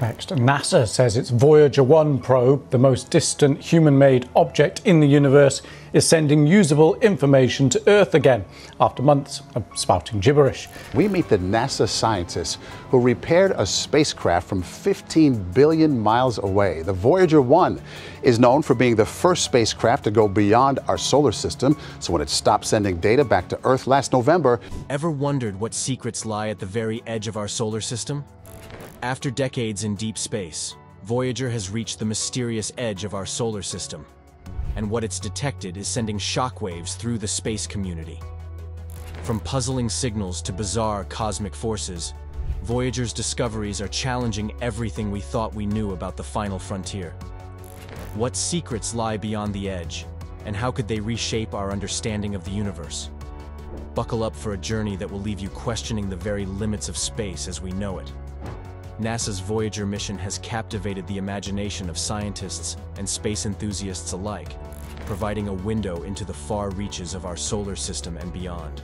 Next, NASA says its Voyager 1 probe, the most distant human-made object in the universe, is sending usable information to Earth again, after months of spouting gibberish. We meet the NASA scientists who repaired a spacecraft from 15 billion miles away. The Voyager 1 is known for being the first spacecraft to go beyond our solar system, so when it stopped sending data back to Earth last November... Ever wondered what secrets lie at the very edge of our solar system? After decades in deep space, Voyager has reached the mysterious edge of our solar system, and what it's detected is sending shockwaves through the space community. From puzzling signals to bizarre cosmic forces, Voyager's discoveries are challenging everything we thought we knew about the final frontier. What secrets lie beyond the edge, and how could they reshape our understanding of the universe? Buckle up for a journey that will leave you questioning the very limits of space as we know it. NASA's Voyager mission has captivated the imagination of scientists and space enthusiasts alike, providing a window into the far reaches of our solar system and beyond.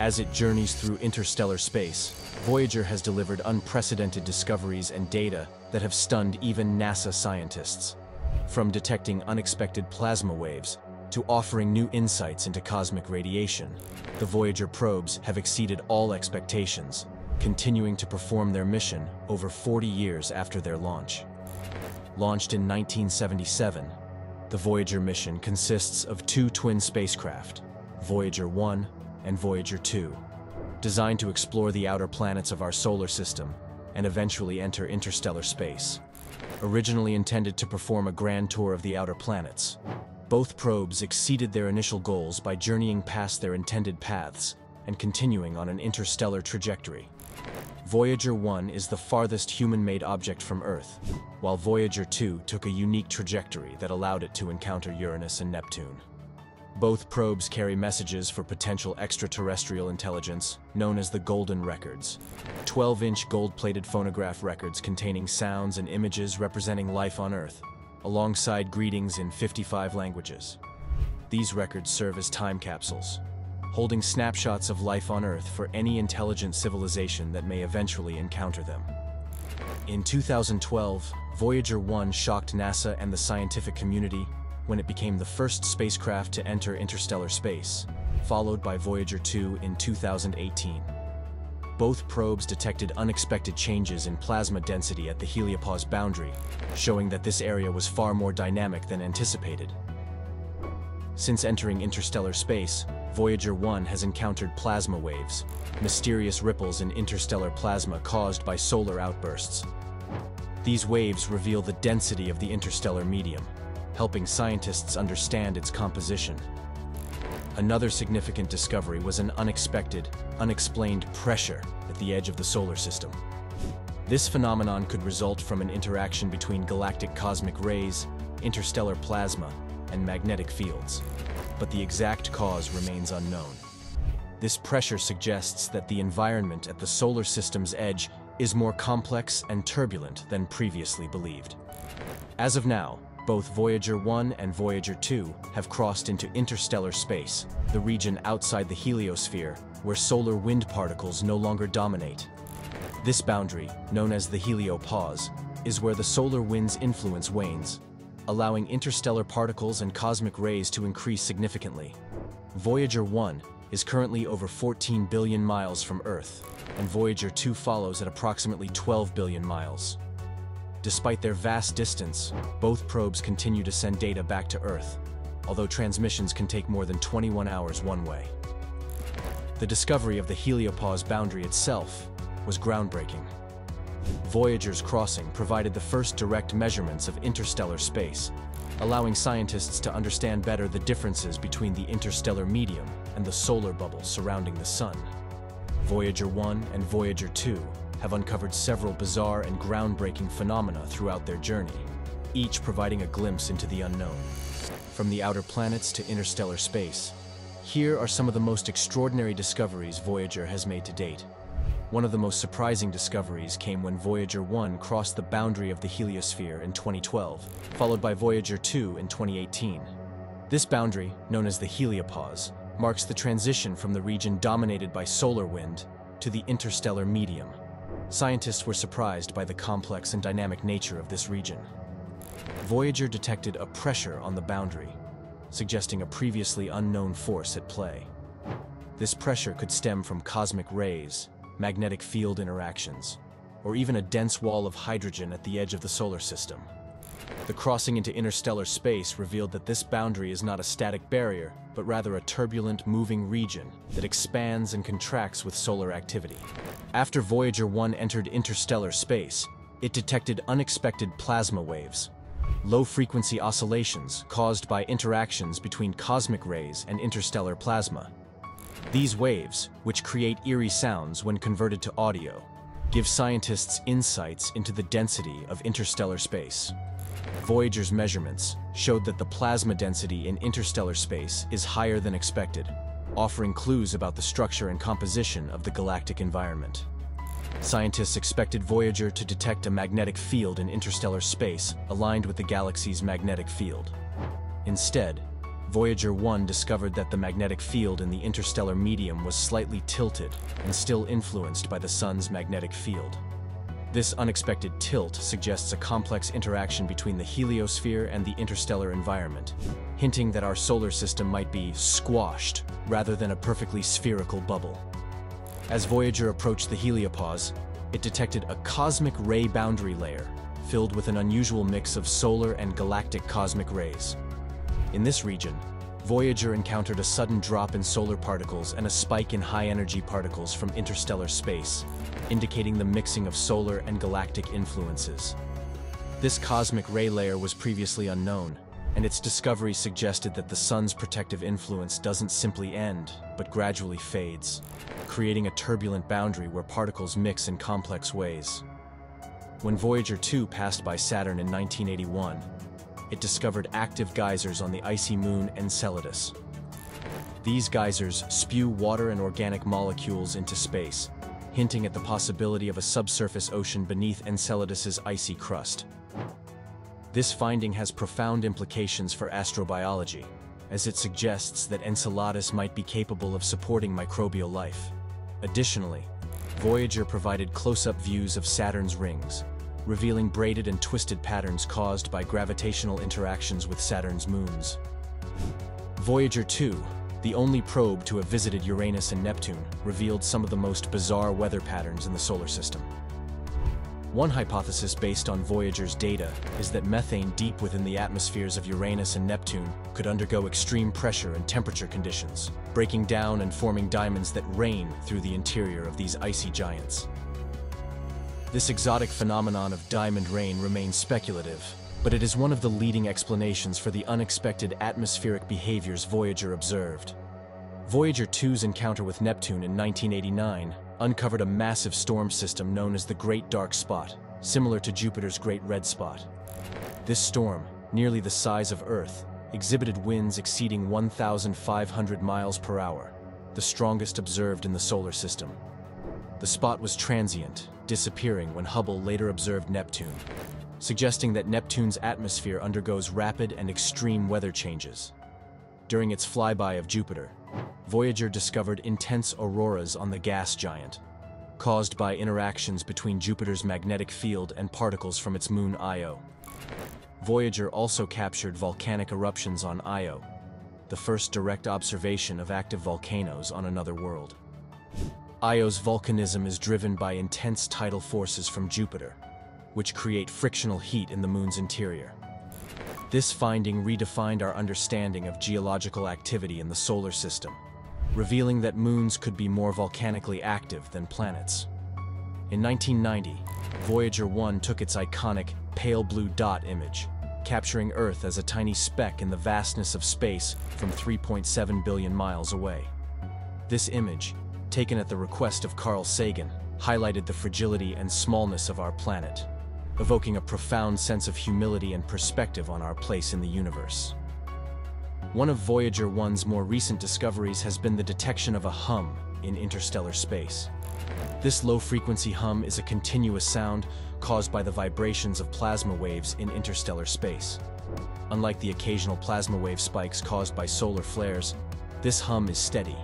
As it journeys through interstellar space, Voyager has delivered unprecedented discoveries and data that have stunned even NASA scientists. From detecting unexpected plasma waves to offering new insights into cosmic radiation, the Voyager probes have exceeded all expectations, continuing to perform their mission over 40 years after their launch. Launched in 1977, the Voyager mission consists of two twin spacecraft, Voyager 1 and Voyager 2, designed to explore the outer planets of our solar system and eventually enter interstellar space. Originally intended to perform a grand tour of the outer planets, both probes exceeded their initial goals by journeying past their intended paths and continuing on an interstellar trajectory. Voyager 1 is the farthest human-made object from Earth, while Voyager 2 took a unique trajectory that allowed it to encounter Uranus and Neptune. Both probes carry messages for potential extraterrestrial intelligence, known as the Golden Records, 12-inch gold-plated phonograph records containing sounds and images representing life on Earth, alongside greetings in 55 languages. These records serve as time capsules, holding snapshots of life on Earth for any intelligent civilization that may eventually encounter them. In 2012, Voyager 1 shocked NASA and the scientific community when it became the first spacecraft to enter interstellar space, followed by Voyager 2 in 2018. Both probes detected unexpected changes in plasma density at the heliopause boundary, showing that this area was far more dynamic than anticipated. Since entering interstellar space, Voyager 1 has encountered plasma waves, mysterious ripples in interstellar plasma caused by solar outbursts. These waves reveal the density of the interstellar medium, helping scientists understand its composition. Another significant discovery was an unexpected, unexplained pressure at the edge of the solar system. This phenomenon could result from an interaction between galactic cosmic rays, interstellar plasma, and magnetic fields, but the exact cause remains unknown. This pressure suggests that the environment at the solar system's edge is more complex and turbulent than previously believed. As of now, both Voyager 1 and Voyager 2 have crossed into interstellar space, the region outside the heliosphere where solar wind particles no longer dominate. This boundary, known as the heliopause, is where the solar wind's influence wanes, allowing interstellar particles and cosmic rays to increase significantly. Voyager 1 is currently over 14 billion miles from Earth, and Voyager 2 follows at approximately 12 billion miles. Despite their vast distance, both probes continue to send data back to Earth, although transmissions can take more than 21 hours one way. The discovery of the heliopause boundary itself was groundbreaking. Voyager's crossing provided the first direct measurements of interstellar space, allowing scientists to understand better the differences between the interstellar medium and the solar bubble surrounding the Sun. Voyager 1 and Voyager 2 have uncovered several bizarre and groundbreaking phenomena throughout their journey, each providing a glimpse into the unknown. From the outer planets to interstellar space, here are some of the most extraordinary discoveries Voyager has made to date. One of the most surprising discoveries came when Voyager 1 crossed the boundary of the heliosphere in 2012, followed by Voyager 2 in 2018. This boundary, known as the heliopause, marks the transition from the region dominated by solar wind to the interstellar medium, Scientists were surprised by the complex and dynamic nature of this region. Voyager detected a pressure on the boundary, suggesting a previously unknown force at play. This pressure could stem from cosmic rays, magnetic field interactions, or even a dense wall of hydrogen at the edge of the solar system. The crossing into interstellar space revealed that this boundary is not a static barrier, but rather a turbulent, moving region that expands and contracts with solar activity. After Voyager 1 entered interstellar space, it detected unexpected plasma waves, low-frequency oscillations caused by interactions between cosmic rays and interstellar plasma. These waves, which create eerie sounds when converted to audio, give scientists insights into the density of interstellar space. Voyager's measurements showed that the plasma density in interstellar space is higher than expected, offering clues about the structure and composition of the galactic environment. Scientists expected Voyager to detect a magnetic field in interstellar space aligned with the galaxy's magnetic field. Instead, Voyager 1 discovered that the magnetic field in the interstellar medium was slightly tilted and still influenced by the Sun's magnetic field. This unexpected tilt suggests a complex interaction between the heliosphere and the interstellar environment, hinting that our solar system might be squashed rather than a perfectly spherical bubble. As Voyager approached the heliopause, it detected a cosmic ray boundary layer filled with an unusual mix of solar and galactic cosmic rays. In this region, Voyager encountered a sudden drop in solar particles and a spike in high-energy particles from interstellar space, indicating the mixing of solar and galactic influences. This cosmic ray layer was previously unknown, and its discovery suggested that the Sun's protective influence doesn't simply end, but gradually fades, creating a turbulent boundary where particles mix in complex ways. When Voyager 2 passed by Saturn in 1981, it discovered active geysers on the icy moon Enceladus. These geysers spew water and organic molecules into space, hinting at the possibility of a subsurface ocean beneath Enceladus's icy crust. This finding has profound implications for astrobiology, as it suggests that Enceladus might be capable of supporting microbial life. Additionally, Voyager provided close-up views of Saturn's rings, revealing braided and twisted patterns caused by gravitational interactions with Saturn's moons. Voyager 2, the only probe to have visited Uranus and Neptune, revealed some of the most bizarre weather patterns in the solar system. One hypothesis based on Voyager's data is that methane deep within the atmospheres of Uranus and Neptune could undergo extreme pressure and temperature conditions, breaking down and forming diamonds that rain through the interior of these icy giants. This exotic phenomenon of diamond rain remains speculative, but it is one of the leading explanations for the unexpected atmospheric behaviors Voyager observed. Voyager 2's encounter with Neptune in 1989 uncovered a massive storm system known as the Great Dark Spot, similar to Jupiter's Great Red Spot. This storm, nearly the size of Earth, exhibited winds exceeding 1,500 miles per hour, the strongest observed in the solar system. The spot was transient, disappearing when Hubble later observed Neptune, suggesting that Neptune's atmosphere undergoes rapid and extreme weather changes. During its flyby of Jupiter, Voyager discovered intense auroras on the gas giant, caused by interactions between Jupiter's magnetic field and particles from its moon Io. Voyager also captured volcanic eruptions on Io, the first direct observation of active volcanoes on another world. Io's volcanism is driven by intense tidal forces from Jupiter, which create frictional heat in the moon's interior. This finding redefined our understanding of geological activity in the solar system, revealing that moons could be more volcanically active than planets. In 1990, Voyager 1 took its iconic pale blue dot image, capturing Earth as a tiny speck in the vastness of space from 3.7 billion miles away. This image, taken at the request of Carl Sagan, highlighted the fragility and smallness of our planet, evoking a profound sense of humility and perspective on our place in the universe. One of Voyager 1's more recent discoveries has been the detection of a hum in interstellar space. This low-frequency hum is a continuous sound caused by the vibrations of plasma waves in interstellar space. Unlike the occasional plasma wave spikes caused by solar flares, this hum is steady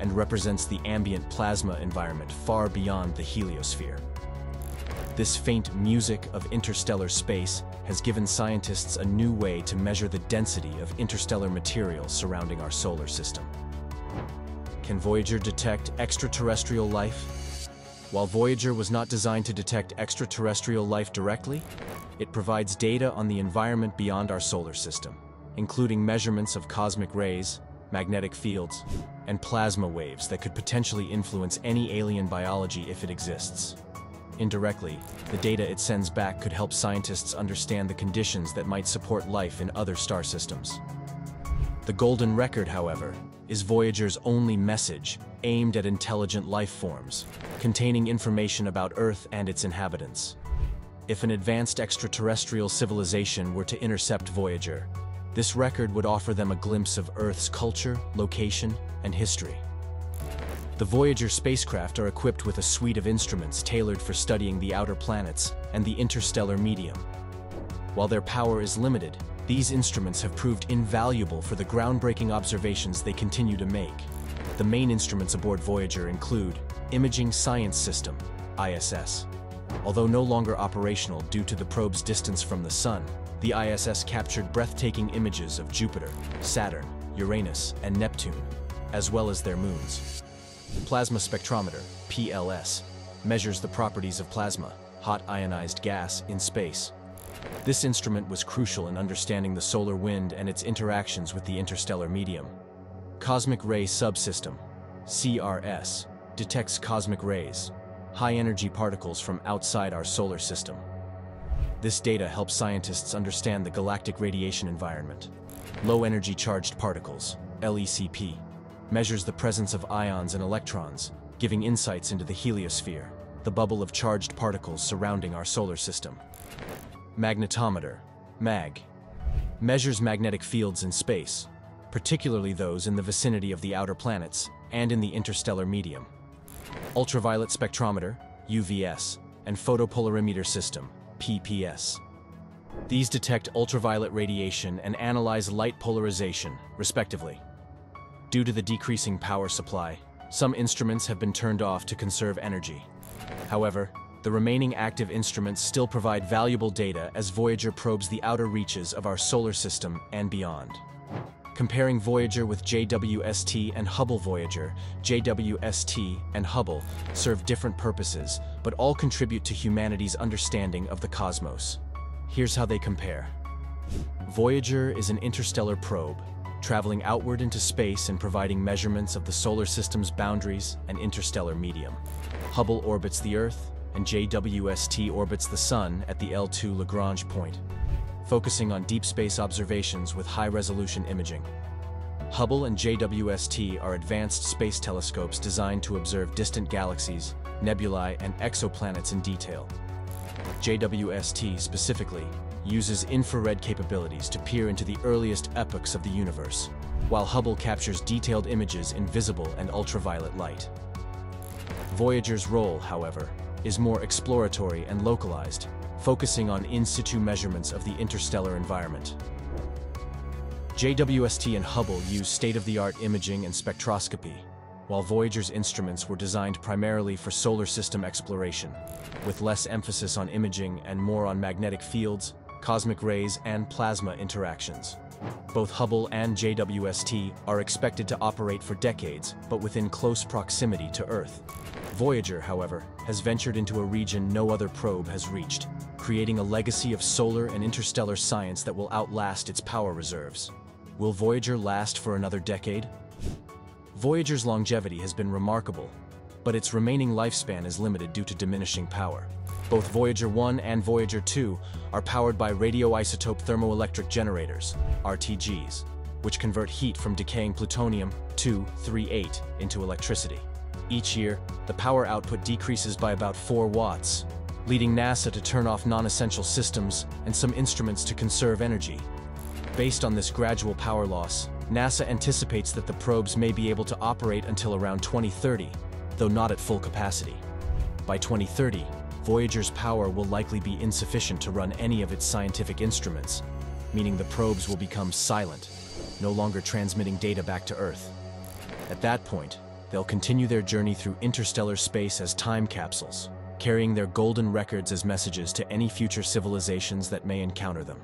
and represents the ambient plasma environment far beyond the heliosphere. This faint music of interstellar space has given scientists a new way to measure the density of interstellar material surrounding our solar system. Can Voyager detect extraterrestrial life? While Voyager was not designed to detect extraterrestrial life directly, it provides data on the environment beyond our solar system, including measurements of cosmic rays, magnetic fields, and plasma waves that could potentially influence any alien biology if it exists. Indirectly, the data it sends back could help scientists understand the conditions that might support life in other star systems. The Golden Record, however, is Voyager's only message aimed at intelligent life forms, containing information about Earth and its inhabitants. If an advanced extraterrestrial civilization were to intercept Voyager, this record would offer them a glimpse of Earth's culture, location, and history. The Voyager spacecraft are equipped with a suite of instruments tailored for studying the outer planets and the interstellar medium. While their power is limited, these instruments have proved invaluable for the groundbreaking observations they continue to make. The main instruments aboard Voyager include Imaging Science System, ISS. Although no longer operational due to the probe's distance from the Sun, the ISS captured breathtaking images of Jupiter, Saturn, Uranus, and Neptune, as well as their moons. Plasma Spectrometer, PLS, measures the properties of plasma, hot ionized gas, in space. This instrument was crucial in understanding the solar wind and its interactions with the interstellar medium. Cosmic Ray Subsystem, CRS, detects cosmic rays, high-energy particles from outside our solar system. This data helps scientists understand the galactic radiation environment. Low-energy charged particles, LECP, measures the presence of ions and electrons, giving insights into the heliosphere, the bubble of charged particles surrounding our solar system. Magnetometer, MAG, measures magnetic fields in space, particularly those in the vicinity of the outer planets and in the interstellar medium. Ultraviolet spectrometer, UVS, and photopolarimeter system, PPS. These detect ultraviolet radiation and analyze light polarization, respectively. Due to the decreasing power supply, some instruments have been turned off to conserve energy. However, the remaining active instruments still provide valuable data as Voyager probes the outer reaches of our solar system and beyond. Comparing Voyager with JWST and Hubble Voyager, JWST and Hubble serve different purposes, but all contribute to humanity's understanding of the cosmos. Here's how they compare. Voyager is an interstellar probe, traveling outward into space and providing measurements of the solar system's boundaries and interstellar medium. Hubble orbits the Earth, and JWST orbits the Sun at the L2 Lagrange point, focusing on deep space observations with high-resolution imaging. Hubble and JWST are advanced space telescopes designed to observe distant galaxies, nebulae, and exoplanets in detail. JWST specifically uses infrared capabilities to peer into the earliest epochs of the universe, while Hubble captures detailed images in visible and ultraviolet light. Voyager's role, however, is more exploratory and localized, focusing on in-situ measurements of the interstellar environment. JWST and Hubble use state-of-the-art imaging and spectroscopy, while Voyager's instruments were designed primarily for solar system exploration, with less emphasis on imaging and more on magnetic fields, cosmic rays, and plasma interactions. Both Hubble and JWST are expected to operate for decades, but within close proximity to Earth. Voyager, however, has ventured into a region no other probe has reached, creating a legacy of solar and interstellar science that will outlast its power reserves. Will Voyager last for another decade? Voyager's longevity has been remarkable, but its remaining lifespan is limited due to diminishing power. Both Voyager 1 and Voyager 2 are powered by radioisotope thermoelectric generators, RTGs, which convert heat from decaying plutonium 238 into electricity. Each year, the power output decreases by about 4 watts, leading NASA to turn off non-essential systems and some instruments to conserve energy. Based on this gradual power loss, NASA anticipates that the probes may be able to operate until around 2030, though not at full capacity. By 2030, Voyager's power will likely be insufficient to run any of its scientific instruments, meaning the probes will become silent, no longer transmitting data back to Earth. At that point, they'll continue their journey through interstellar space as time capsules, carrying their golden records as messages to any future civilizations that may encounter them.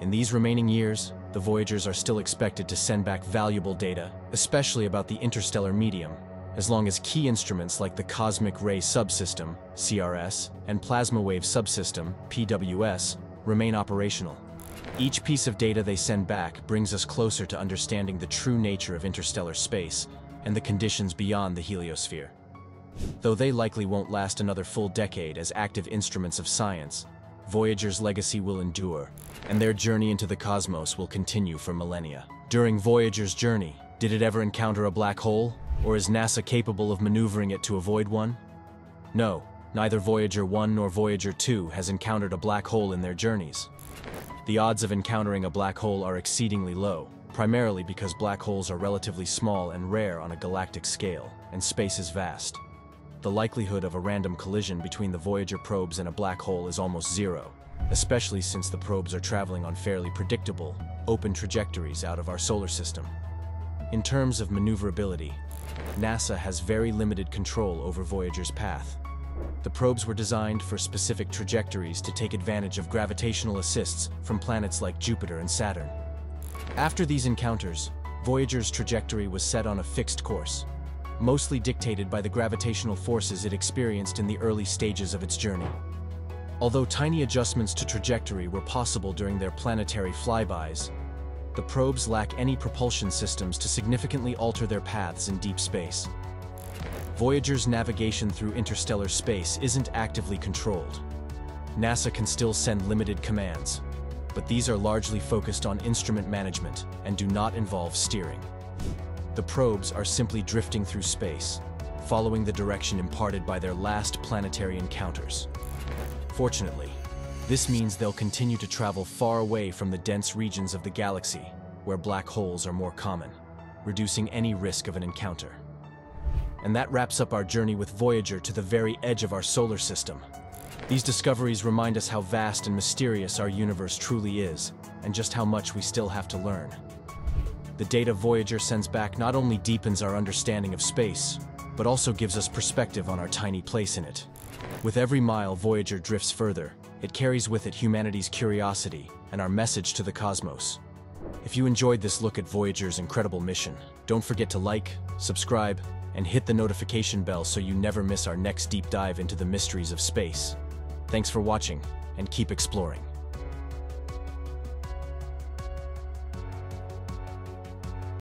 In these remaining years, the Voyagers are still expected to send back valuable data, especially about the interstellar medium, as long as key instruments like the Cosmic Ray Subsystem, CRS, and Plasma Wave Subsystem, PWS, remain operational. Each piece of data they send back brings us closer to understanding the true nature of interstellar space and the conditions beyond the heliosphere. Though they likely won't last another full decade as active instruments of science, Voyager's legacy will endure, and their journey into the cosmos will continue for millennia. During Voyager's journey, did it ever encounter a black hole? Or is NASA capable of maneuvering it to avoid one? No, neither Voyager 1 nor Voyager 2 has encountered a black hole in their journeys. The odds of encountering a black hole are exceedingly low, primarily because black holes are relatively small and rare on a galactic scale, and space is vast. The likelihood of a random collision between the Voyager probes and a black hole is almost zero, especially since the probes are traveling on fairly predictable, open trajectories out of our solar system. In terms of maneuverability, NASA has very limited control over Voyager's path. The probes were designed for specific trajectories to take advantage of gravitational assists from planets like Jupiter and Saturn. After these encounters, Voyager's trajectory was set on a fixed course, mostly dictated by the gravitational forces it experienced in the early stages of its journey. Although tiny adjustments to trajectory were possible during their planetary flybys, the probes lack any propulsion systems to significantly alter their paths in deep space. Voyager's navigation through interstellar space isn't actively controlled. NASA can still send limited commands, but these are largely focused on instrument management and do not involve steering. The probes are simply drifting through space, following the direction imparted by their last planetary encounters. Fortunately, this means they'll continue to travel far away from the dense regions of the galaxy, where black holes are more common, reducing any risk of an encounter. And that wraps up our journey with Voyager to the very edge of our solar system. These discoveries remind us how vast and mysterious our universe truly is, and just how much we still have to learn. The data Voyager sends back not only deepens our understanding of space, but also gives us perspective on our tiny place in it. With every mile Voyager drifts further, it carries with it humanity's curiosity and our message to the cosmos. If you enjoyed this look at Voyager's incredible mission, don't forget to like, subscribe, and hit the notification bell so you never miss our next deep dive into the mysteries of space. Thanks for watching, and keep exploring.